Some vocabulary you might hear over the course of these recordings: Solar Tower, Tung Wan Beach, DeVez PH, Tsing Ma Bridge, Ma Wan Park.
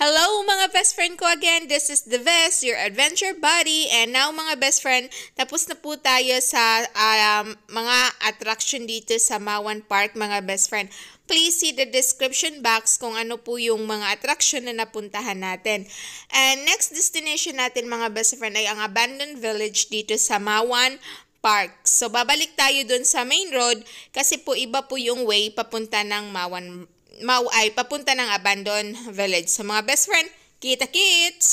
Hello mga best friend ko again, this is DeVez, your adventure buddy. And now mga best friend, tapos na po tayo sa mga attraction dito sa Mawan Park mga best friend. Please see the description box kung ano po yung mga attraction na napuntahan natin. And next destination natin mga best friend ay ang abandoned village dito sa Mawan Park. So babalik tayo dun sa main road kasi po iba po yung way papunta ng papunta ng abandoned village. So mga best friend, kita-kits!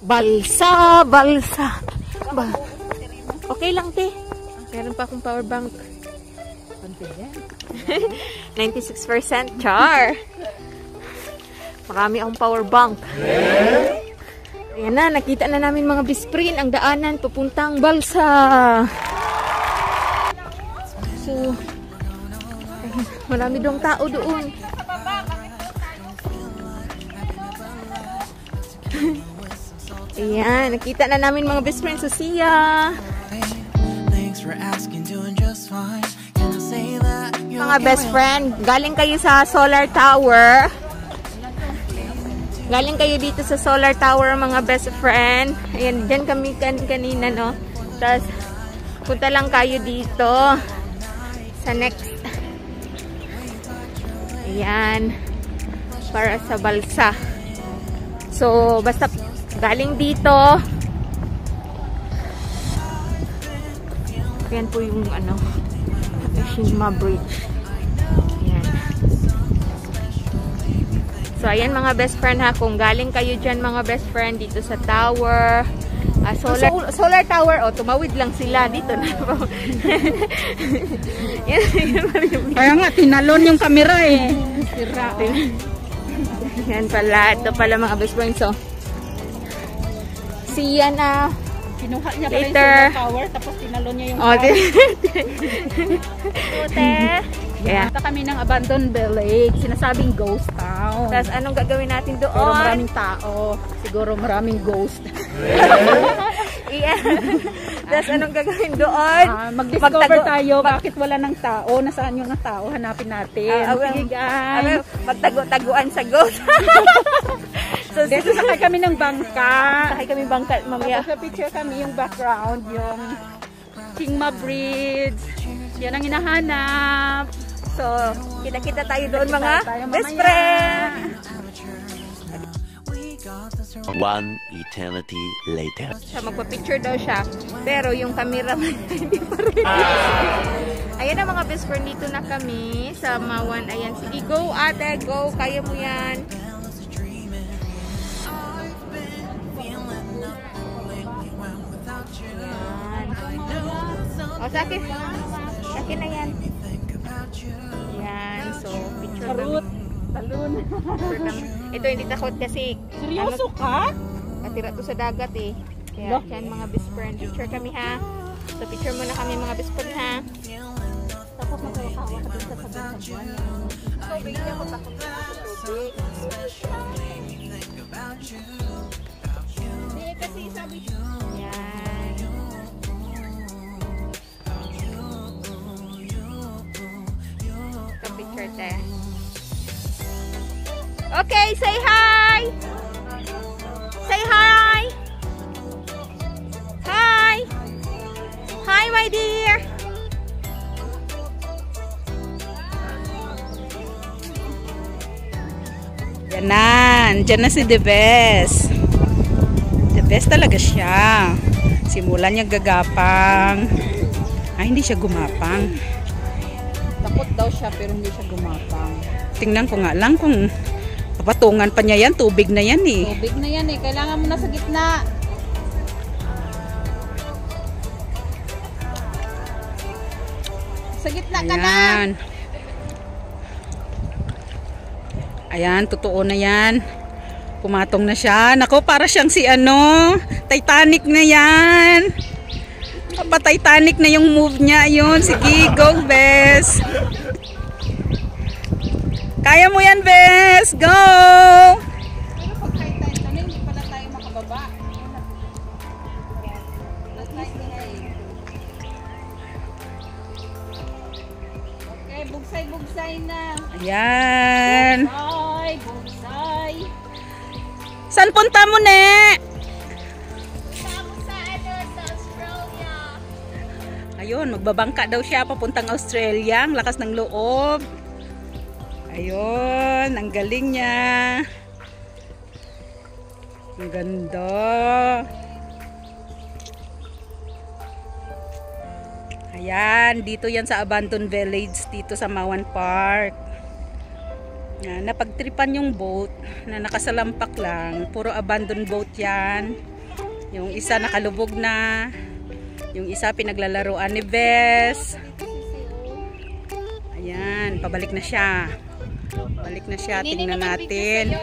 Balsa, balsa. Okay lang, te. Meron pa akong power bank. 96% char. Marami akong power bank. Ayan na, nakita na namin mga bisprin ang daanan papuntang balsa. So, marami dong tao doon. Ayan, nakita na namin mga best friends. So, see ya! Mga best friend, galing kayo sa Solar Tower. Galing kayo dito sa Solar Tower, mga best friend. Ayan, dyan kami kanina, no? Tapos, punta lang kayo dito. Sa next. Ayan. Para sa balsa. So, basta galing dito. Ayan po yung ano, Tsing Ma Bridge. Ayan. So, ayan mga best friend ha. Kung galing kayo dyan mga best friend, dito sa tower, solar tower, oh, tumawid lang sila. Dito na po. Kaya nga, tinalon yung camera eh. Sira. Ayan pala. Ito pala mga best friend. So, see ya na. Kinuha niya pala later yung tower, tapos tinalo niya yung tower. Tute. Yeah. Punta kami ng abandoned village, sinasabing ghost town. Tapos anong gagawin natin doon? Siguro maraming tao. Siguro maraming ghost. Yeah. Tapos anong gagawin doon? Mag-discover tayo bakit wala ng tao. Nasaan yung tao? Hanapin natin. Sige guys. Magtago-taguan sa ghost. So, sakay kami ng bangka. Sakay kami bangka mamaya. Tapos na-picture kami yung background, yung Tsing Ma Bridge. Yan ang hinahanap. So, kita-kita tayo doon mga best friend. One eternity later. So, magpa-picture daw siya. Pero yung camera hindi pa rin. Ayan na mga best friend. Dito na kami sa Mawan. Ayan. Sige, go ate. Go. Kaya mo yan. O, sakit. Sakit na yan. Ayan. So, picture Karut. Talon. Ito, hindi takot kasi. Seryoso ka? Natira to sa dagat eh. Kaya, yan mga best friend. Picture kami ha. So, picture muna kami mga best friend ha. Tapos magkawakawa ka dun sa sabi-sabuan. So, bigyan ako takot na tubig. Hindi, kasi sabi yan. Okay, say hi. Say hi. Hi. Hi, my dear. Diyan na si DeVez. DeVez talaga siya. Simulan niya gagapang. Ay, hindi siya gumapang. Takot daw siya pero hindi siya gumapang. Tingnan ko nga lang kung papatungan pa niya yan, tubig na yan eh. Tubig na yan eh, kailangan mo na sa gitna. Sa gitna ka na. Ayan, totoo na yan. Pumatong na siya. Nako, para siyang si ano, Titanic na yan. Pa-Titanic na yung move niya. Ayun, sige, go Bes. Kaya mo yan, Bes! Go! Pero pag high tide na, hindi pala tayo makababa. bugsay na. Ayan. Bugsay, bugsay. Saan punta mo, ne? Punta ako sa Australia. Ayun, magbabangka daw siya papuntang Australia. Ang lakas ng loob. Ayun, ang galing niya. Ang ganda. Ayan, dito yan sa Abandoned Village dito sa Mawan Park. Yan, napagtripan yung boat na nakasalampak lang, puro abandoned boat yan. Yung isa nakalubog na, yung isa pinaglalaroan ni Vez. Ayan, pabalik na siya. Balik na siya, tingnan natin.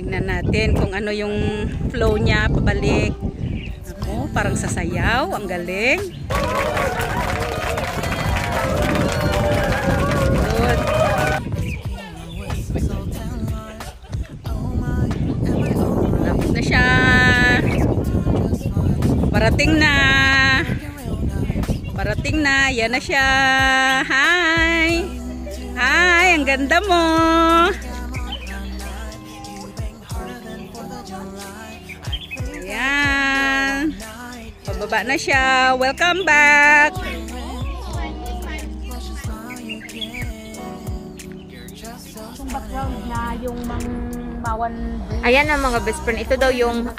Tingnan natin kung ano yung flow niya pabalik. Oh, parang sasayaw, ang galing. Good. Tapos na siya. Parating na. Parating na, yan na siya. Hi. Hi, ang ganda mo. Baba na siya. Welcome back. Ayan ang mga best friend. Ito daw yung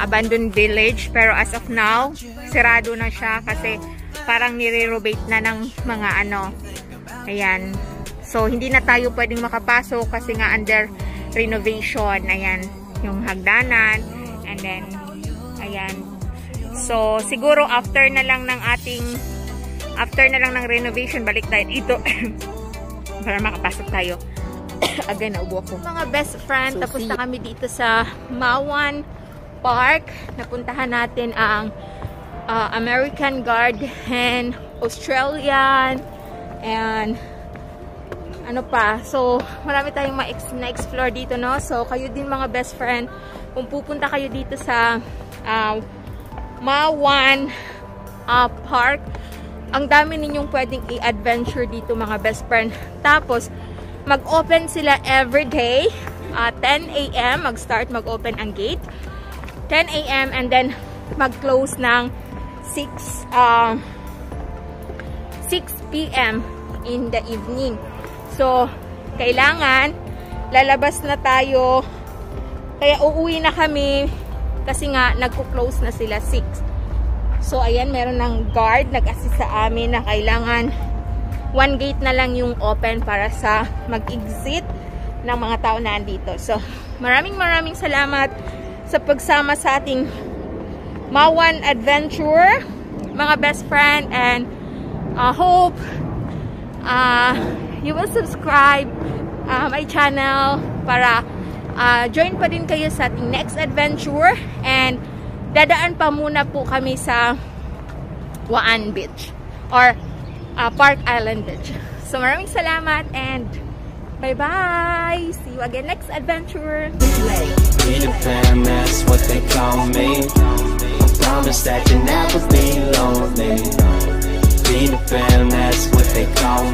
abandoned village pero as of now, sirado na siya kasi parang nire-renovate na ng mga ano. Ayan. So hindi na tayo pwedeng makapasok kasi nga under renovation. Ayan. Yung hagdanan and then ayan. So siguro after na lang ng renovation balik tayo dito para makapasok tayo. Again, naubo ako. Mga best friend, so, tapos na kami dito sa Mawan Park. Napuntahan natin ang American Garden, Australian and ano pa. So marami tayong ma-explore dito, no? So kayo din mga best friend, kung pupunta kayo dito sa Mawan Park, ang dami ninyong pwedeng i-adventure dito mga best friend. Tapos mag-open sila everyday 10 AM mag-start mag-open ang gate 10 AM and then mag-close ng 6 PM in the evening. So kailangan lalabas na tayo, kaya uuwi na kami kasi nga nagko-close na sila 6. So ayan, meron ng guard nag-assist sa amin na kailangan one gate na lang yung open para sa mag-exit ng mga tao na andito. So maraming salamat sa pagsama sa ating Mawan Adventure mga best friend, and I hope you will subscribe my channel para join pa din kayo sa ating next adventure, and dadaan pa muna po kami sa Waan Beach or Park Island Beach. So maraming salamat and bye-bye! See you again next adventure! Peter Pan, that's what they call me. I promise that you'll never be lonely. Peter Pan, that's what they call me.